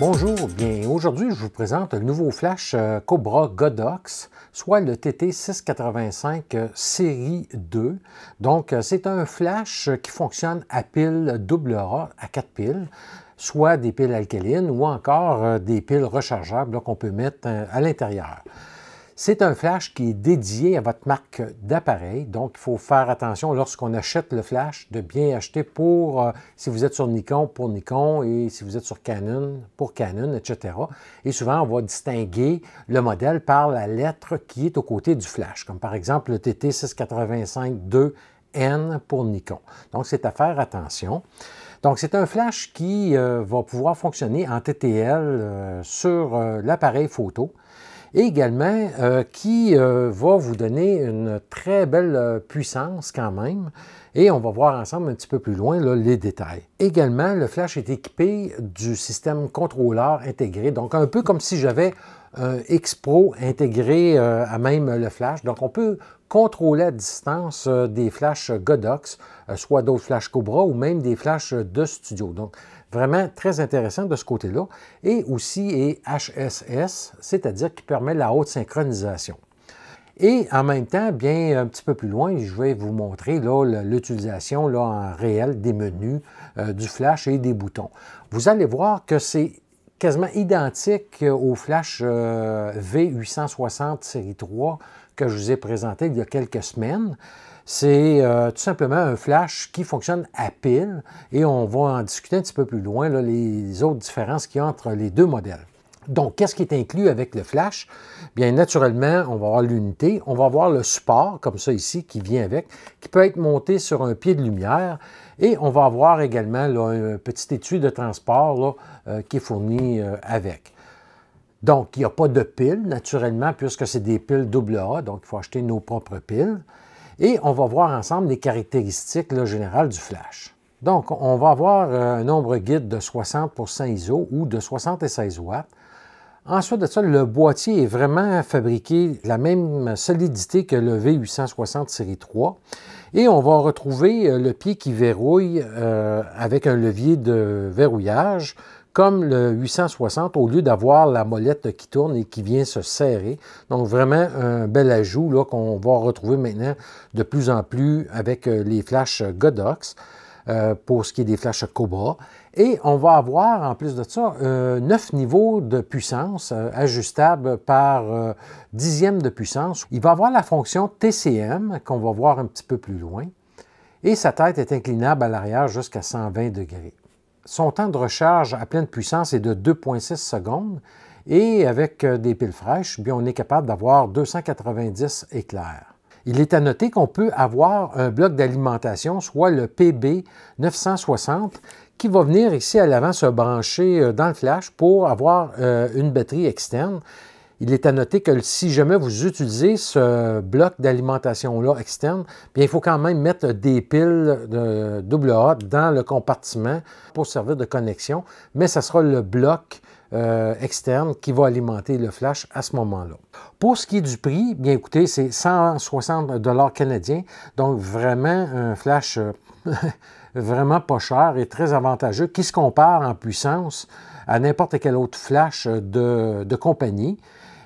Bonjour, bien aujourd'hui je vous présente le nouveau flash Cobra Godox, soit le TT685 série 2. Donc c'est un flash qui fonctionne à pile double A à 4 piles, soit des piles alcalines ou encore des piles rechargeables qu'on peut mettre à l'intérieur. C'est un flash qui est dédié à votre marque d'appareil, donc il faut faire attention lorsqu'on achète le flash de bien acheter pour, si vous êtes sur Nikon, pour Nikon, et si vous êtes sur Canon, pour Canon, etc. Et souvent, on va distinguer le modèle par la lettre qui est aux côtés du flash, comme par exemple le TT685-2N pour Nikon. Donc, c'est à faire attention. Donc, c'est un flash qui va pouvoir fonctionner en TTL sur l'appareil photo. Et également qui va vous donner une très belle puissance quand même. Et on va voir ensemble un petit peu plus loin là, les détails. Également, le flash est équipé du système contrôleur intégré. Donc, un peu comme si j'avais un X-Pro intégré à même le flash. Donc, on peut contrôler à distance des flashs Godox, soit d'autres flashs Cobra ou même des flashs de studio. Donc, vraiment très intéressant de ce côté-là. Et aussi est HSS, c'est-à-dire qui permet la haute synchronisation. Et en même temps, bien un petit peu plus loin, je vais vous montrer l'utilisation en réel des menus du flash et des boutons. Vous allez voir que c'est quasiment identique au flash V860 série 3 que je vous ai présenté il y a quelques semaines. C'est tout simplement un flash qui fonctionne à pile et on va en discuter un petit peu plus loin, là, les autres différences qu'il y a entre les deux modèles. Donc, qu'est-ce qui est inclus avec le flash? Bien, naturellement, on va avoir l'unité, on va avoir le support, comme ça ici, qui vient avec, qui peut être monté sur un pied de lumière. Et on va avoir également là, un petit étui de transport là, qui est fourni avec. Donc, il n'y a pas de pile, naturellement, puisque c'est des piles AA, donc il faut acheter nos propres piles. Et on va voir ensemble les caractéristiques là, générales du flash. Donc, on va avoir un nombre guide de 60% ISO ou de 76 watts. Ensuite de ça, le boîtier est vraiment fabriqué de la même solidité que le V860 série 3. Et on va retrouver le pied qui verrouille avec un levier de verrouillage, comme le 860, au lieu d'avoir la molette qui tourne et qui vient se serrer. Donc vraiment un bel ajout qu'on va retrouver maintenant de plus en plus avec les flashs Godox. Pour ce qui est des flashs Cobra. Et on va avoir, en plus de ça, 9 niveaux de puissance ajustables par dixième de puissance. Il va avoir la fonction TCM, qu'on va voir un petit peu plus loin. Et sa tête est inclinable à l'arrière jusqu'à 120 degrés. Son temps de recharge à pleine puissance est de 2,6 secondes. Et avec des piles fraîches, bien, on est capable d'avoir 290 éclairs. Il est à noter qu'on peut avoir un bloc d'alimentation, soit le PB960, qui va venir ici à l'avant se brancher dans le flash pour avoir une batterie externe. Il est à noter que si jamais vous utilisez ce bloc d'alimentation-là externe, bien, il faut quand même mettre des piles de AA dans le compartiment pour servir de connexion, mais ce sera le bloc externe qui va alimenter le flash à ce moment-là. Pour ce qui est du prix, bien écoutez, c'est 160 $ canadiens, donc vraiment un flash vraiment pas cher et très avantageux, qui se compare en puissance à n'importe quel autre flash de compagnie.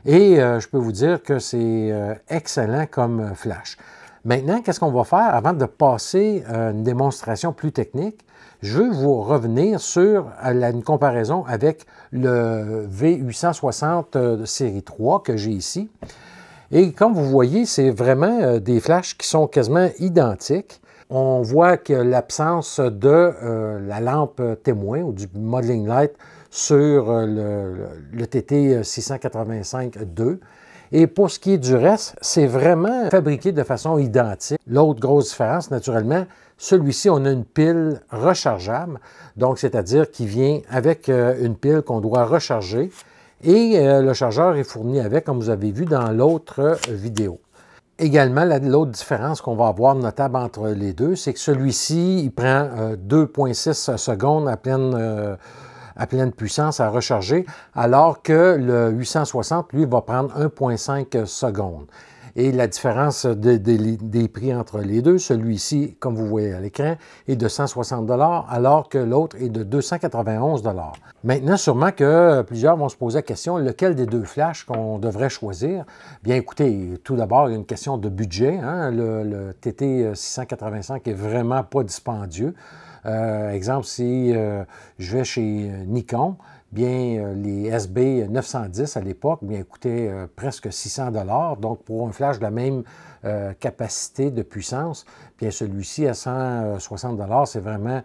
Et je peux vous dire que c'est excellent comme flash. Maintenant, qu'est-ce qu'on va faire avant de passer à une démonstration plus technique? Je veux vous revenir sur une comparaison avec le V860 série 3 que j'ai ici. Et comme vous voyez, c'est vraiment des flashs qui sont quasiment identiques. On voit que l'absence de la lampe témoin ou du modeling light sur le TT685-2. Et pour ce qui est du reste, c'est vraiment fabriqué de façon identique. L'autre grosse différence, naturellement, celui-ci, on a une pile rechargeable, donc c'est-à-dire qui vient avec une pile qu'on doit recharger. Et le chargeur est fourni avec, comme vous avez vu dans l'autre vidéo. Également, l'autre différence qu'on va avoir notable entre les deux, c'est que celui-ci, il prend 2,6 secondes à pleine puissance à recharger, alors que le 860, lui, va prendre 1,5 secondes. Et la différence des prix entre les deux, celui-ci, comme vous voyez à l'écran, est de 160 $, alors que l'autre est de 291 $. Maintenant, sûrement que plusieurs vont se poser la question, lequel des deux flashs qu'on devrait choisir? Bien, écoutez, tout d'abord, il y a une question de budget. Hein? Le TT685 est vraiment pas dispendieux. Exemple, si je vais chez Nikon, bien, les SB910 à l'époque, bien, coûtaient presque 600 $. Donc, pour un flash de la même capacité de puissance, bien, celui-ci à 160 $, c'est vraiment,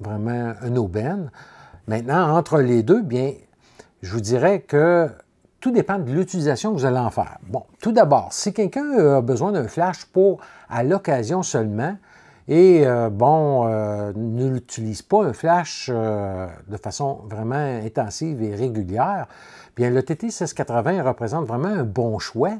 vraiment une aubaine. Maintenant, entre les deux, bien, je vous dirais que tout dépend de l'utilisation que vous allez en faire. Bon, tout d'abord, si quelqu'un a besoin d'un flash pour, à l'occasion seulement, et ne l'utilise pas un flash de façon vraiment intensive et régulière, bien le TT680 représente vraiment un bon choix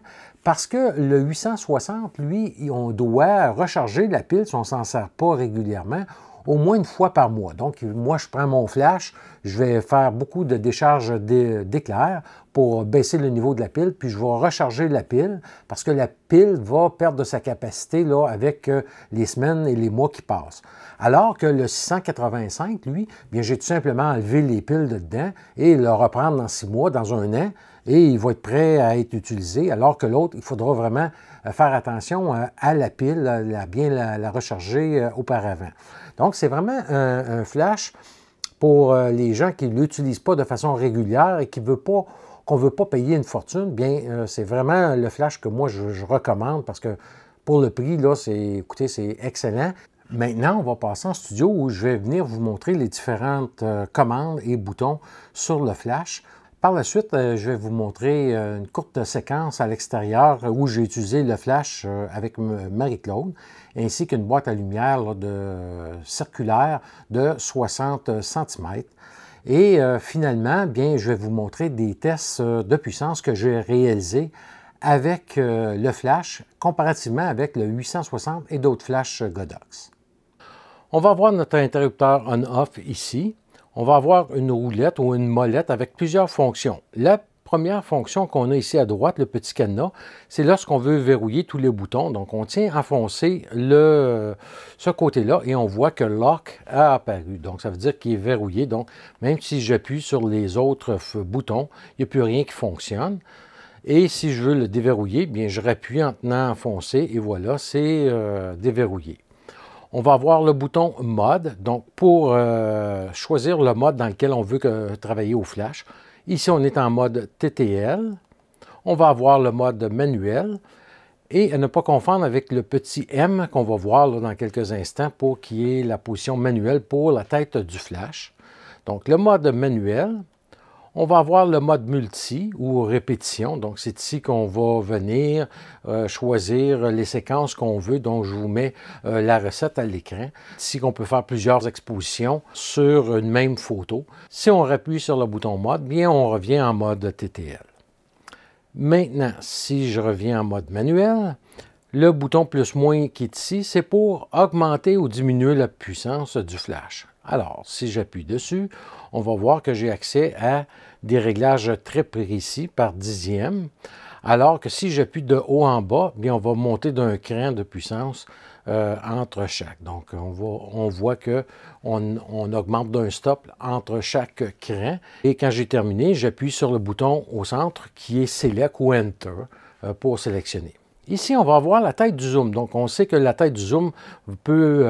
parce que le 860, lui, on doit recharger la pile si on ne s'en sert pas régulièrement, au moins une fois par mois. Donc, moi, je prends mon flash, je vais faire beaucoup de décharges d'éclairs pour baisser le niveau de la pile, puis je vais recharger la pile, parce que la pile va perdre de sa capacité là, avec les semaines et les mois qui passent. Alors que le 685, lui, bien, j'ai tout simplement enlevé les piles de dedans et le reprendre dans 6 mois, dans 1 an, et il va être prêt à être utilisé, alors que l'autre, il faudra vraiment faire attention à la pile, à bien la recharger auparavant. Donc, c'est vraiment un flash pour les gens qui ne l'utilisent pas de façon régulière et qui ne veulent pas, qu'on ne veut pas payer une fortune. Bien, c'est vraiment le flash que moi, je recommande parce que pour le prix, là, écoutez, c'est excellent. Maintenant, on va passer en studio où je vais venir vous montrer les différentes commandes et boutons sur le flash. Par la suite, je vais vous montrer une courte séquence à l'extérieur où j'ai utilisé le flash avec Marie-Claude, ainsi qu'une boîte à lumière là, circulaire de 60 cm. Et finalement, bien, je vais vous montrer des tests de puissance que j'ai réalisés avec le flash, comparativement avec le 860 et d'autres flashs Godox. On va voir notre interrupteur on-off ici. On va avoir une roulette ou une molette avec plusieurs fonctions. La première fonction qu'on a ici à droite, le petit cadenas, c'est lorsqu'on veut verrouiller tous les boutons. Donc, on tient enfoncé ce côté-là et on voit que Lock a apparu. Donc, ça veut dire qu'il est verrouillé. Donc, même si j'appuie sur les autres boutons, il n'y a plus rien qui fonctionne. Et si je veux le déverrouiller, bien, je rappuie en tenant enfoncé et voilà, c'est déverrouillé. On va avoir le bouton mode, donc pour choisir le mode dans lequel on veut travailler au flash. Ici, on est en mode TTL. On va avoir le mode manuel. Et à ne pas confondre avec le petit M qu'on va voir là, dans quelques instants pour qu'il y ait la position manuelle pour la tête du flash. Donc, le mode manuel. On va avoir le mode multi ou répétition. Donc, c'est ici qu'on va venir choisir les séquences qu'on veut. Donc, je vous mets la recette à l'écran. Ici, qu'on peut faire plusieurs expositions sur une même photo. Si on appuie sur le bouton mode, bien, on revient en mode TTL. Maintenant, si je reviens en mode manuel, le bouton plus-moins qui est ici, c'est pour augmenter ou diminuer la puissance du flash. Alors, si j'appuie dessus, on va voir que j'ai accès à des réglages très précis par dixième, alors que si j'appuie de haut en bas, bien, on va monter d'un cran de puissance entre chaque. Donc, on voit qu'on augmente d'un stop entre chaque cran. Et quand j'ai terminé, j'appuie sur le bouton au centre qui est Select ou Enter pour sélectionner. Ici, on va avoir la tête du zoom. Donc, on sait que la tête du zoom peut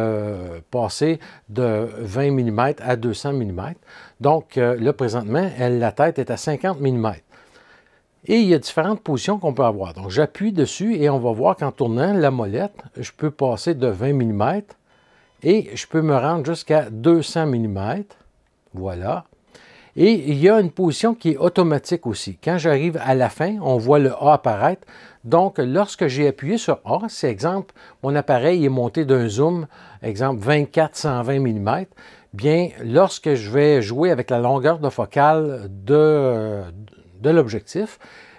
passer de 20 mm à 200 mm. Donc, là, présentement, la tête est à 50 mm. Et il y a différentes positions qu'on peut avoir. Donc, j'appuie dessus et on va voir qu'en tournant la molette, je peux passer de 20 mm et je peux me rendre jusqu'à 200 mm. Voilà. Et il y a une position qui est automatique aussi. Quand j'arrive à la fin, on voit le A apparaître. Donc, lorsque j'ai appuyé sur A, c'est exemple, mon appareil est monté d'un zoom, exemple 24-120 mm. Bien, lorsque je vais jouer avec la longueur de focale de l'objectif,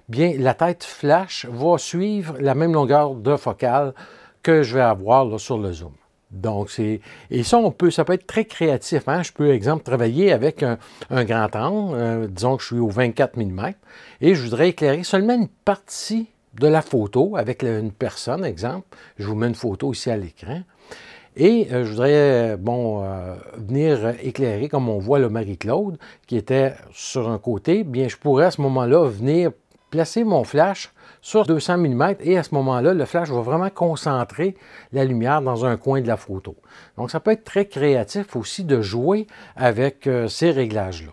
bien la tête flash va suivre la même longueur de focale que je vais avoir là, sur le zoom. Donc, ça peut être très créatif. Hein? Je peux, exemple, travailler avec un grand angle, disons que je suis au 24 mm, et je voudrais éclairer seulement une partie de la photo avec une personne, exemple. Je vous mets une photo ici à l'écran. Et je voudrais venir éclairer, comme on voit le Marie-Claude, qui était sur un côté. Bien, je pourrais à ce moment-là venir placer mon flash sur 200 mm et à ce moment-là, le flash va vraiment concentrer la lumière dans un coin de la photo. Donc, ça peut être très créatif aussi de jouer avec ces réglages-là.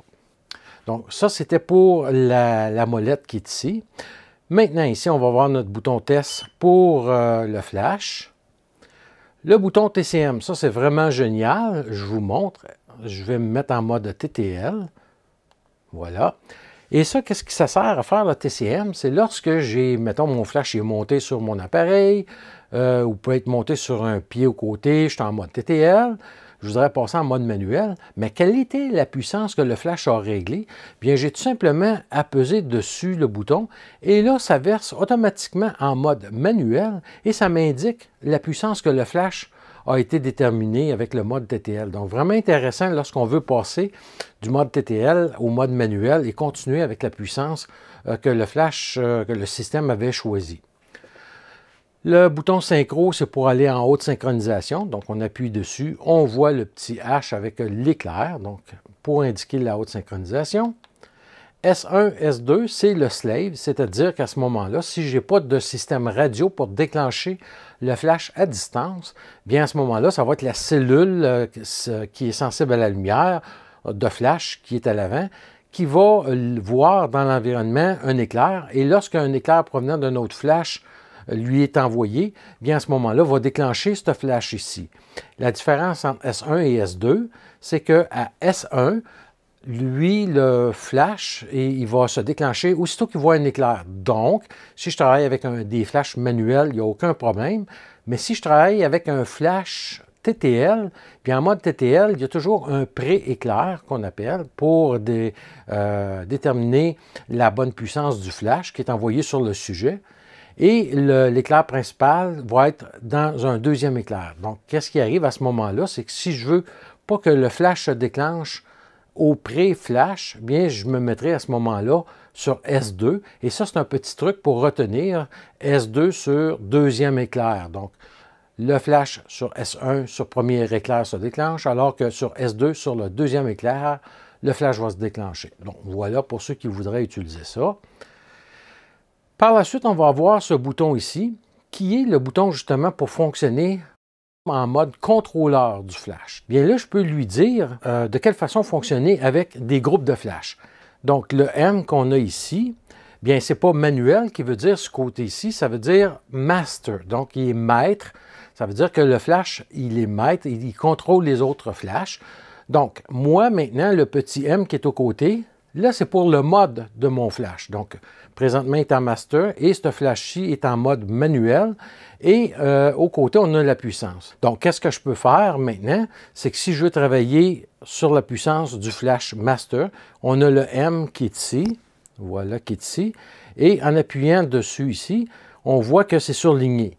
Donc, ça, c'était pour la molette qui est ici. Maintenant, ici, on va voir notre bouton test pour le flash. Le bouton TCM, ça, c'est vraiment génial. Je vous montre. Je vais me mettre en mode TTL. Voilà. Et ça, qu'est-ce que ça sert à faire le TCM? C'est lorsque j'ai, mettons, mon flash est monté sur mon appareil, ou peut être monté sur un pied au côté, je suis en mode TTL, je voudrais passer en mode manuel, mais quelle était la puissance que le flash a réglée? Bien, j'ai tout simplement à peser dessus le bouton, et là, ça verse automatiquement en mode manuel, et ça m'indique la puissance que le flash a été déterminée avec le mode TTL. Donc, vraiment intéressant lorsqu'on veut passer du mode TTL au mode manuel et continuer avec la puissance que le flash, que le système avait choisi. Le bouton synchro, c'est pour aller en haute synchronisation. Donc, on appuie dessus, on voit le petit H avec l'éclair, donc pour indiquer la haute synchronisation. S1, S2, c'est le slave, c'est-à-dire qu'à ce moment-là, si je n'ai pas de système radio pour déclencher le flash à distance, bien à ce moment-là, ça va être la cellule qui est sensible à la lumière de flash qui est à l'avant, qui va voir dans l'environnement un éclair, et lorsqu'un éclair provenant d'un autre flash lui est envoyé, bien à ce moment-là, va déclencher ce flash ici. La différence entre S1 et S2, c'est qu'à S1, lui, le flash, et il va se déclencher aussitôt qu'il voit un éclair. Donc, si je travaille avec des flashs manuels, il n'y a aucun problème. Mais si je travaille avec un flash TTL, puis en mode TTL, il y a toujours un pré-éclair qu'on appelle pour déterminer la bonne puissance du flash qui est envoyé sur le sujet. Et l'éclair principal va être dans un deuxième éclair. Donc, qu'est-ce qui arrive à ce moment-là? C'est que si je veux pas que le flash se déclenche au pré-flash, bien, je me mettrai à ce moment-là sur S2. Et ça, c'est un petit truc pour retenir S2 sur deuxième éclair. Donc, le flash sur S1 sur premier éclair se déclenche, alors que sur S2 sur le deuxième éclair, le flash va se déclencher. Donc, voilà pour ceux qui voudraient utiliser ça. Par la suite, on va avoir ce bouton ici, qui est le bouton justement pour fonctionner en mode contrôleur du flash. Bien là, je peux lui dire de quelle façon fonctionner avec des groupes de flash. Donc, le M qu'on a ici, bien, c'est pas manuel qui veut dire ce côté-ci, ça veut dire master. Donc, il est maître. Ça veut dire que le flash, il est maître, il contrôle les autres flashs. Donc, moi, maintenant, le petit M qui est au côté, là, c'est pour le mode de mon flash. Donc, présentement, il est en master et ce flash-ci est en mode manuel. Et au côté, on a la puissance. Donc, qu'est-ce que je peux faire maintenant? C'est que si je veux travailler sur la puissance du flash master, on a le M qui est ici. Voilà, qui est ici. Et en appuyant dessus ici, on voit que c'est surligné.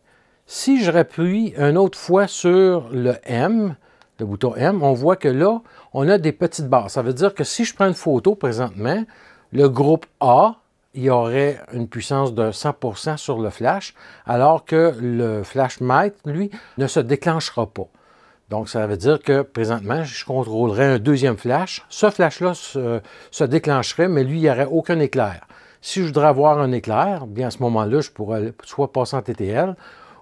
Si je rappuie une autre fois sur le M, le bouton M, on voit que là, on a des petites barres. Ça veut dire que si je prends une photo présentement, le groupe A, il aurait une puissance de 100% sur le flash, alors que le flash maître, lui, ne se déclenchera pas. Donc, ça veut dire que présentement, je contrôlerais un deuxième flash. Ce flash-là se déclencherait, mais lui, il n'y aurait aucun éclair. Si je voudrais avoir un éclair, bien à ce moment-là, je pourrais soit passer en TTL,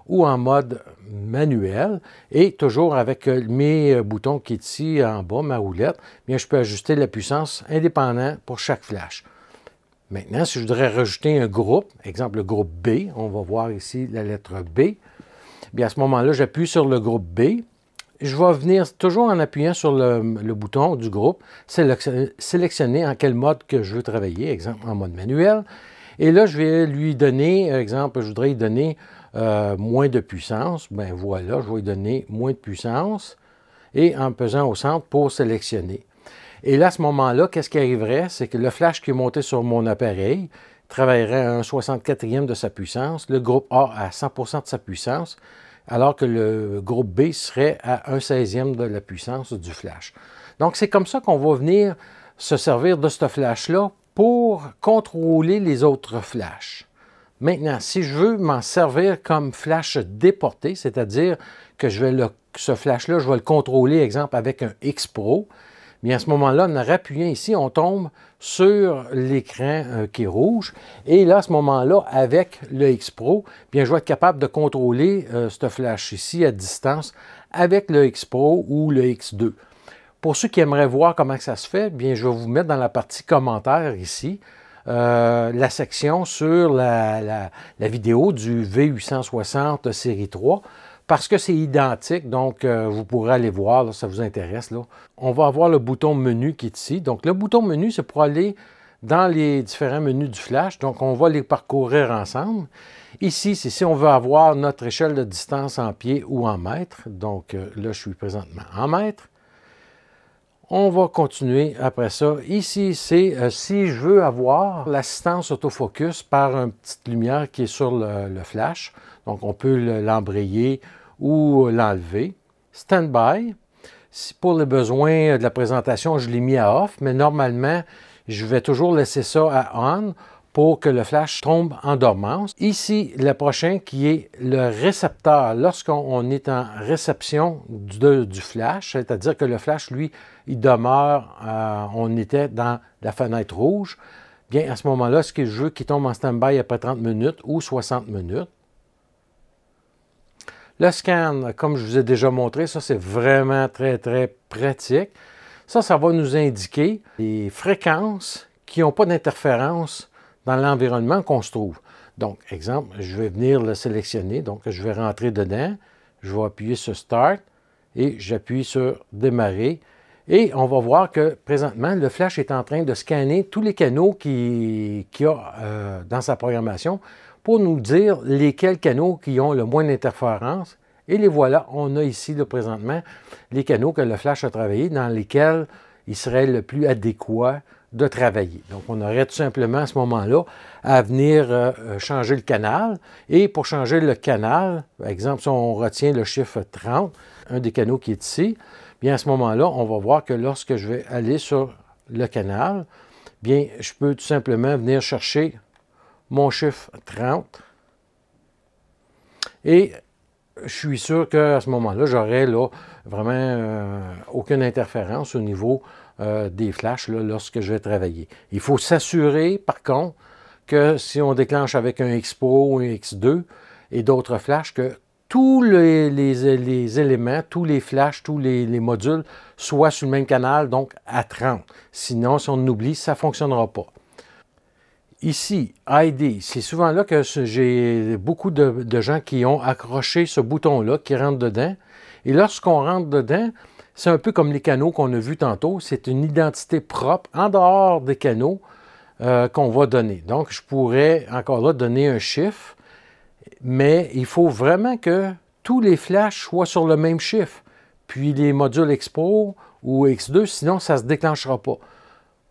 ou en mode manuel, et toujours avec mes boutons qui est ici en bas, ma roulette, bien, je peux ajuster la puissance indépendante pour chaque flash. Maintenant, si je voudrais rajouter un groupe, exemple le groupe B, on va voir ici la lettre B, bien, à ce moment-là, j'appuie sur le groupe B, je vais venir toujours en appuyant sur le bouton du groupe, sélectionner en quel mode que je veux travailler, exemple en mode manuel, et là, je vais lui donner, exemple, je voudrais lui donner moins de puissance, ben voilà, je vais lui donner moins de puissance, et en pesant au centre pour sélectionner. Et là, à ce moment-là, qu'est-ce qui arriverait? C'est que le flash qui est monté sur mon appareil, travaillerait à un 64e de sa puissance, le groupe A à 100% de sa puissance, alors que le groupe B serait à un 16e de la puissance du flash. Donc, c'est comme ça qu'on va venir se servir de ce flash-là pour contrôler les autres flashs. Maintenant, si je veux m'en servir comme flash déporté, c'est-à-dire que ce flash-là, je vais le contrôler, exemple, avec un X-Pro, bien à ce moment-là, en appuyant ici, on tombe sur l'écran qui est rouge. Et là, à ce moment-là, avec le X-Pro, bien, je vais être capable de contrôler ce flash ici à distance avec le X-Pro ou le X2. Pour ceux qui aimeraient voir comment ça se fait, bien, je vais vous mettre dans la partie commentaires ici, la section sur la vidéo du V860 série 3. Parce que c'est identique, donc vous pourrez aller voir, là, ça vous intéresse. Là. On va avoir le bouton menu qui est ici. Donc le bouton menu, c'est pour aller dans les différents menus du flash. Donc on va les parcourir ensemble. Ici, c'est si on veut avoir notre échelle de distance en pieds ou en mètres. Donc là, je suis présentement en mètres. On va continuer après ça. Ici, c'est si je veux avoir l'assistance autofocus par une petite lumière qui est sur le flash. Donc, on peut l'embrayer ou l'enlever. Standby. Si pour les besoins de la présentation, je l'ai mis à off, mais normalement, je vais toujours laisser ça à on pour que le flash tombe en dormance. Ici, le prochain qui est le récepteur. Lorsqu'on est en réception du flash, c'est-à-dire que le flash, lui, il demeure, on était dans la fenêtre rouge, bien à ce moment-là, ce que je veux qu'il tombe en stand-by après 30 minutes ou 60 minutes. Le scan, comme je vous ai déjà montré, ça c'est vraiment très très pratique. Ça va nous indiquer les fréquences qui n'ont pas d'interférence dans l'environnement qu'on se trouve. Donc, exemple, je vais venir le sélectionner, donc je vais rentrer dedans, je vais appuyer sur Start et j'appuie sur Démarrer. Et on va voir que présentement, le flash est en train de scanner tous les canaux qu'il y a dans sa programmation pour nous dire lesquels canaux qui ont le moins d'interférence. Et les voilà, on a ici là, présentement les canaux que le flash a travaillé, dans lesquels il serait le plus adéquat de travailler. Donc, on aurait tout simplement à ce moment-là à venir changer le canal. Et pour changer le canal, par exemple, si on retient le chiffre 30, un des canaux qui est ici, bien à ce moment-là, on va voir que lorsque je vais aller sur le canal, bien, je peux tout simplement venir chercher mon chiffre 30. Et je suis sûr qu'à ce moment-là, j'aurai là vraiment aucune interférence au niveau des flashs là, lorsque je vais travailler. Il faut s'assurer, par contre, que si on déclenche avec un X-Pro ou un X2 et d'autres flashs, que tous les éléments, tous les flashs, tous les modules soient sur le même canal, donc à 30. Sinon, si on oublie, ça ne fonctionnera pas. Ici, ID, c'est souvent là que j'ai beaucoup de gens qui ont accroché ce bouton-là, qui rentrent dedans. Et lorsqu'on rentre dedans, c'est un peu comme les canaux qu'on a vus tantôt. C'est une identité propre, en dehors des canaux, qu'on va donner. Donc, je pourrais encore là donner un chiffre, mais il faut vraiment que tous les flashs soient sur le même chiffre. Puis les modules X-Pro ou X2, sinon ça ne se déclenchera pas.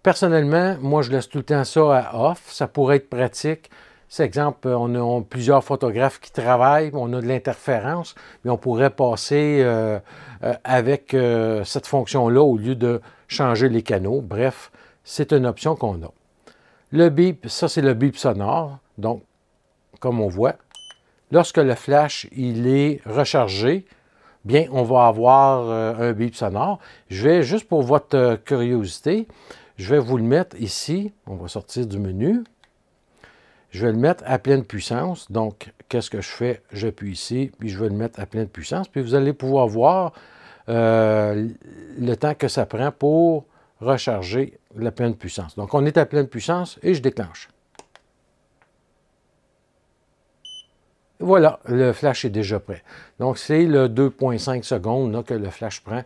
Personnellement, moi, je laisse tout le temps ça à off. Ça pourrait être pratique. C'est exemple, on a plusieurs photographes qui travaillent, on a de l'interférence, mais on pourrait passer avec cette fonction-là au lieu de changer les canaux. Bref, c'est une option qu'on a. Le bip, ça, c'est le bip sonore. Donc, comme on voit, lorsque le flash il est rechargé, bien, on va avoir un bip sonore. Je vais, juste pour votre curiosité, je vais vous le mettre ici. On va sortir du menu. Je vais le mettre à pleine puissance. Donc, qu'est-ce que je fais? J'appuie ici, puis je vais le mettre à pleine puissance. Puis vous allez pouvoir voir le temps que ça prend pour recharger la pleine puissance. Donc, on est à pleine puissance et je déclenche. Voilà, le flash est déjà prêt. Donc, c'est le 2,5 secondes là, que le flash prend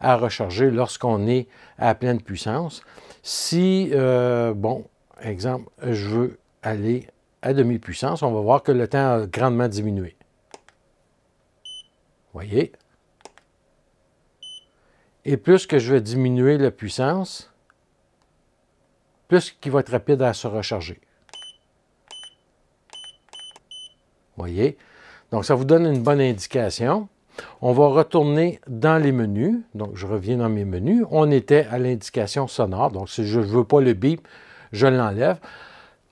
à recharger lorsqu'on est à pleine puissance. Si, bon, exemple, je veux aller à demi-puissance, on va voir que le temps a grandement diminué. Voyez? Et plus que je vais diminuer la puissance, plus qu'il va être rapide à se recharger. Voyez? Donc, ça vous donne une bonne indication. On va retourner dans les menus. Donc, je reviens dans mes menus. On était à l'indication sonore. Donc, si je ne veux pas le bip, je l'enlève.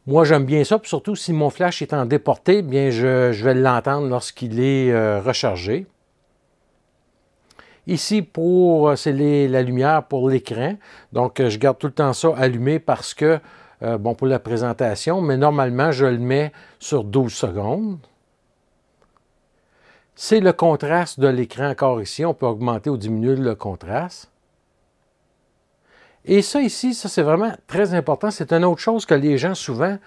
Moi, j'aime bien ça. Puis surtout, si mon flash est en déporté, bien, je vais l'entendre lorsqu'il est rechargé. Ici, c'est la lumière pour l'écran. Donc, je garde tout le temps ça allumé parce que, bon, pour la présentation, mais normalement, je le mets sur 12 secondes. C'est le contraste de l'écran encore ici. On peut augmenter ou diminuer le contraste. Et ça ici, ça c'est vraiment très important. C'est une autre chose que les gens souvent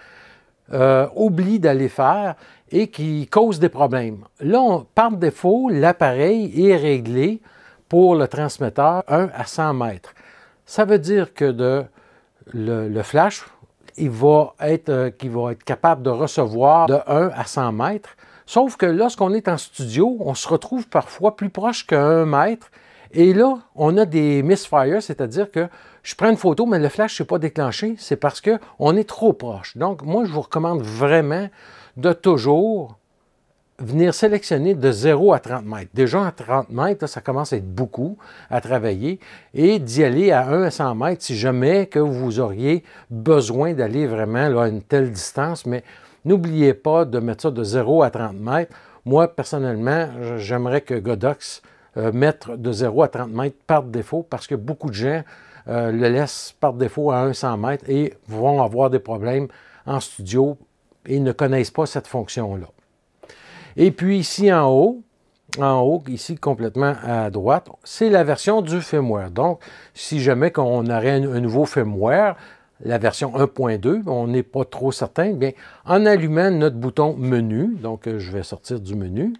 oublient d'aller faire et qui cause des problèmes. Là, par défaut, l'appareil est réglé pour le transmetteur 1 à 100 mètres. Ça veut dire que le flash, il va être capable de recevoir de 1 à 100 mètres. Sauf que lorsqu'on est en studio, on se retrouve parfois plus proche qu'un mètre. Et là, on a des misfires, c'est-à-dire que je prends une photo, mais le flash n'est pas déclenché. C'est parce qu'on est trop proche. Donc, moi, je vous recommande vraiment de toujours venir sélectionner de 0 à 30 mètres. Déjà, à 30 mètres, là, ça commence à être beaucoup à travailler. Et d'y aller à 1 à 100 mètres si jamais que vous auriez besoin d'aller vraiment là, à une telle distance. Mais n'oubliez pas de mettre ça de 0 à 30 mètres. Moi, personnellement, j'aimerais que Godox mette de 0 à 30 mètres par défaut parce que beaucoup de gens le laissent par défaut à 100 mètres et vont avoir des problèmes en studio et ne connaissent pas cette fonction-là. Et puis ici en haut, ici complètement à droite, c'est la version du firmware. Donc, si jamais qu'on aurait un nouveau firmware, la version 1.2, on n'est pas trop certain, bien, en allumant notre bouton menu, donc je vais sortir du menu,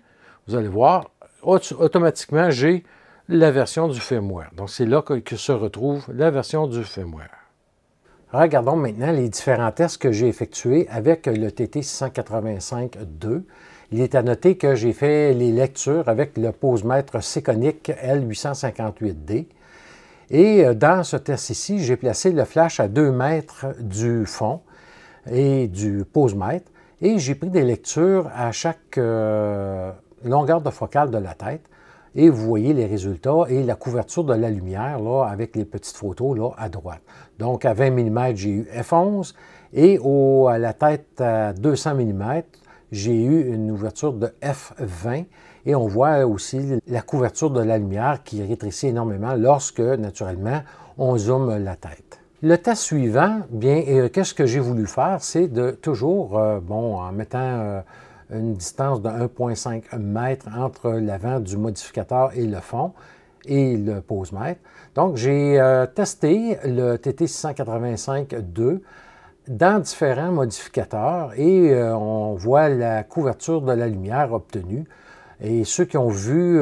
vous allez voir, automatiquement, j'ai la version du firmware. Donc, c'est là que se retrouve la version du firmware. Regardons maintenant les différents tests que j'ai effectués avec le TT685II. Il est à noter que j'ai fait les lectures avec le posemètre Sekonic L-858D. Et dans ce test ici, j'ai placé le flash à 2 mètres du fond et du posemètre et j'ai pris des lectures à chaque longueur de focale de la tête. Et vous voyez les résultats et la couverture de la lumière là, avec les petites photos là, à droite. Donc à 20 mm, j'ai eu F11 et à la tête à 200 mm, j'ai eu une ouverture de F20. Et on voit aussi la couverture de la lumière qui rétrécit énormément lorsque, naturellement, on zoome la tête. Le test suivant, bien, qu'est-ce que j'ai voulu faire, c'est de toujours, bon, en mettant une distance de 1,5 mètre entre l'avant du modificateur et le fond et le posemètre. Donc, j'ai testé le TT685-2 dans différents modificateurs et on voit la couverture de la lumière obtenue. Et ceux qui ont vu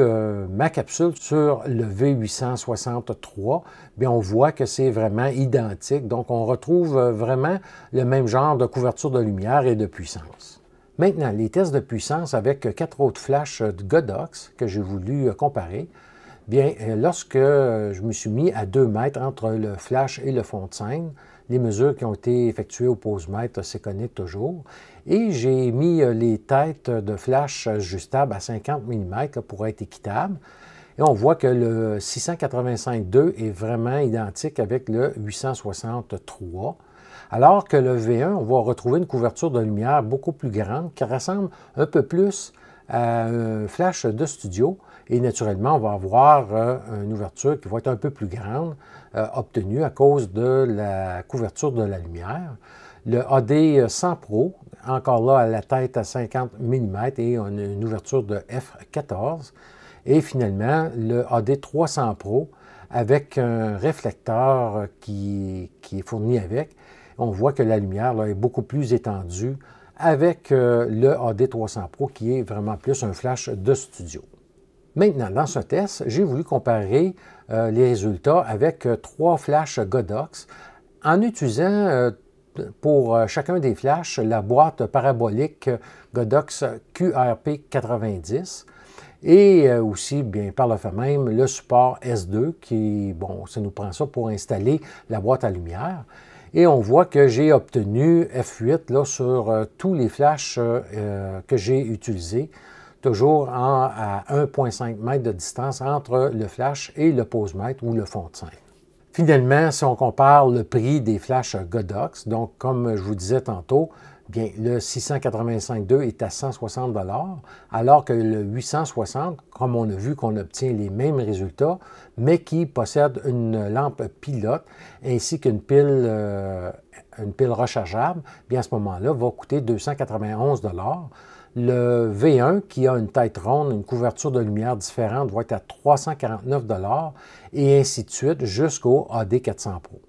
ma capsule sur le V860III, bien, on voit que c'est vraiment identique. Donc, on retrouve vraiment le même genre de couverture de lumière et de puissance. Maintenant, les tests de puissance avec 4 autres flashs de Godox que j'ai voulu comparer. Bien, lorsque je me suis mis à 2 mètres entre le flash et le fond de scène, les mesures qui ont été effectuées au posemètre Sekonic toujours. Et j'ai mis les têtes de flash ajustables à 50 mm pour être équitable. Et on voit que le 685-2 est vraiment identique avec le 863. Alors que le V1, on va retrouver une couverture de lumière beaucoup plus grande qui ressemble un peu plus à un flash de studio. Et naturellement, on va avoir une ouverture qui va être un peu plus grande obtenue à cause de la couverture de la lumière. Le AD100 Pro, encore là à la tête à 50 mm et on a une ouverture de F14. Et finalement, le AD300 Pro avec un réflecteur qui est fourni avec. On voit que la lumière là, est beaucoup plus étendue avec le AD300 Pro qui est vraiment plus un flash de studio. Maintenant, dans ce test, j'ai voulu comparer les résultats avec 3 flashs Godox en utilisant pour chacun des flashs la boîte parabolique Godox QRP90 et aussi, bien, par le fait même, le support S2 qui, bon, ça nous prend ça pour installer la boîte à lumière. Et on voit que j'ai obtenu F8 là, sur tous les flashs que j'ai utilisés, toujours à 1,5 mètre de distance entre le flash et le pose-mètre ou le fond de scène. Finalement, si on compare le prix des flashs Godox, donc comme je vous disais tantôt, bien, le 685-2 est à 160 $, alors que le 860, comme on a vu qu'on obtient les mêmes résultats, mais qui possède une lampe pilote ainsi qu'une pile, rechargeable, bien à ce moment-là, va coûter 291 $. Le V1, qui a une tête ronde, une couverture de lumière différente, va être à 349 $ et ainsi de suite jusqu'au AD400 Pro.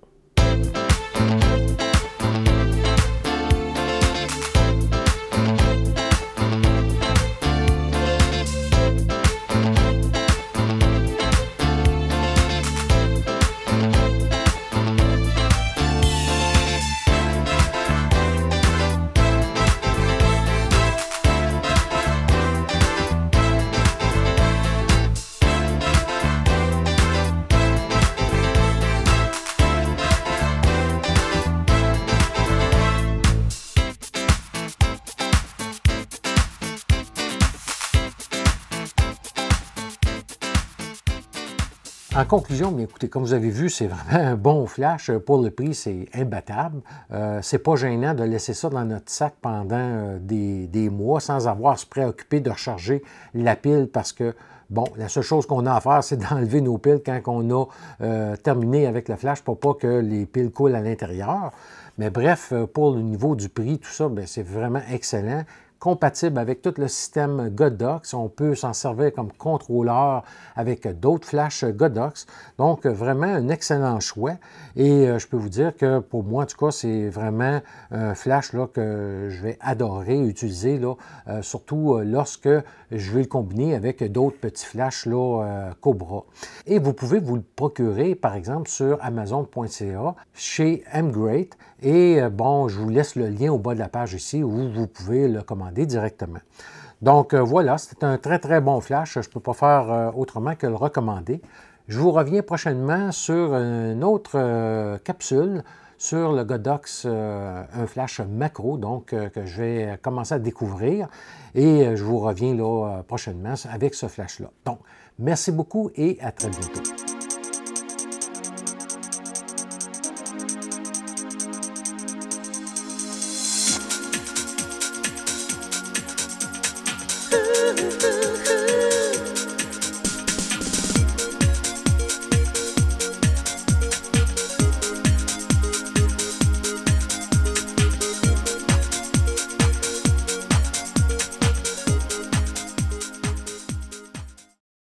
En conclusion, mais écoutez, comme vous avez vu, c'est vraiment un bon flash. Pour le prix, c'est imbattable. C'est pas gênant de laisser ça dans notre sac pendant des mois sans avoir à se préoccuper de recharger la pile parce que, bon, la seule chose qu'on a à faire, c'est d'enlever nos piles quand on a terminé avec le flash pour pas que les piles coulent à l'intérieur. Mais bref, pour le niveau du prix, tout ça, c'est vraiment excellent. Compatible avec tout le système Godox. On peut s'en servir comme contrôleur avec d'autres flashs Godox. Donc, vraiment un excellent choix. Et je peux vous dire que pour moi, en tout cas, c'est vraiment un flash là, que je vais adorer utiliser, là, surtout lorsque je vais le combiner avec d'autres petits flashs là, Cobra. Et vous pouvez vous le procurer, par exemple, sur Amazon.ca, chez Emgreat. Et bon, je vous laisse le lien au bas de la page ici où vous pouvez le commander directement. Donc voilà, c'était un très très bon flash. Je ne peux pas faire autrement que le recommander. Je vous reviens prochainement sur une autre capsule sur le Godox, un flash macro, donc que je vais commencer à découvrir. Et je vous reviens là prochainement avec ce flash-là. Donc, merci beaucoup et à très bientôt.